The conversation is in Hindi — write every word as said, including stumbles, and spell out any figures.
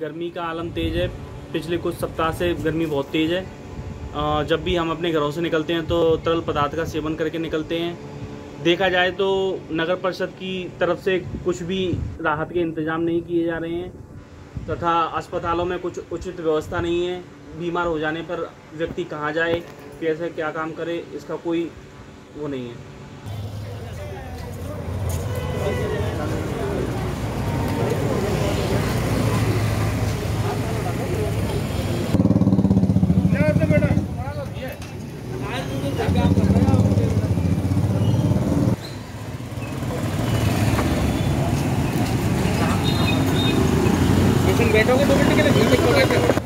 गर्मी का आलम तेज़ है। पिछले कुछ सप्ताह से गर्मी बहुत तेज़ है। जब भी हम अपने घरों से निकलते हैं तो तरल पदार्थ का सेवन करके निकलते हैं। देखा जाए तो नगर परिषद की तरफ से कुछ भी राहत के इंतज़ाम नहीं किए जा रहे हैं तथा अस्पतालों में कुछ उचित व्यवस्था नहीं है। बीमार हो जाने पर व्यक्ति कहाँ जाए, कैसे क्या काम करे, इसका कोई वो नहीं है। बैठोगे दो मिनट के लिए